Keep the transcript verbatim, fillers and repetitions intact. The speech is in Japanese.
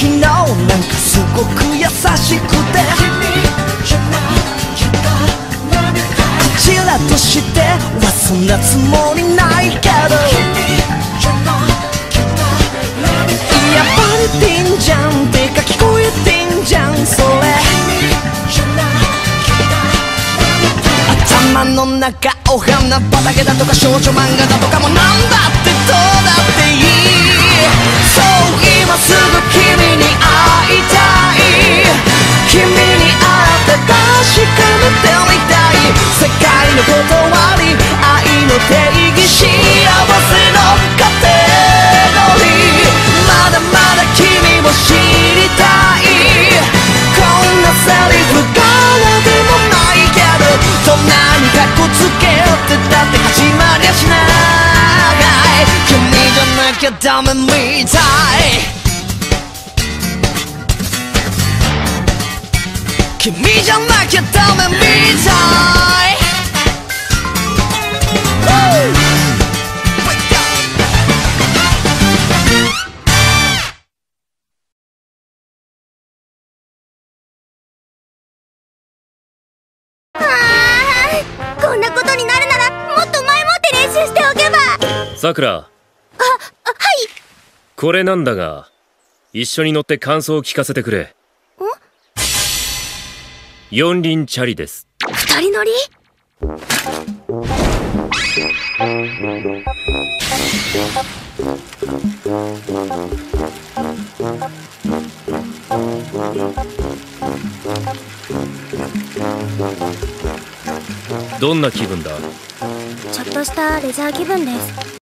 昨日なんかすごく優しくて、こちらとしてはそんなつもりないけど、やっぱりてんじゃんてか聞こえてんじゃんそれ、頭の中お花畑だとか少女漫画だとかもなんだってどうだっていい、そう今すぐ君に会いたい、君に会って確かめてみたい、世界の断り愛の定義幸せのカテゴリー、まだまだ君を知りたい、こんなセリフからでもないけど、そんなにカッコつけてたって始まりゃしない、君じゃなきゃダメみたい、君じゃなきゃダメみたい、あー、こんなことになるならもっと前もって練習しておけば。さくら。あ、あ、はい。これなんだが、一緒に乗って感想を聞かせてくれ。四輪チャリです。二人乗り？どんな気分だ？ちょっとしたレジャー気分です。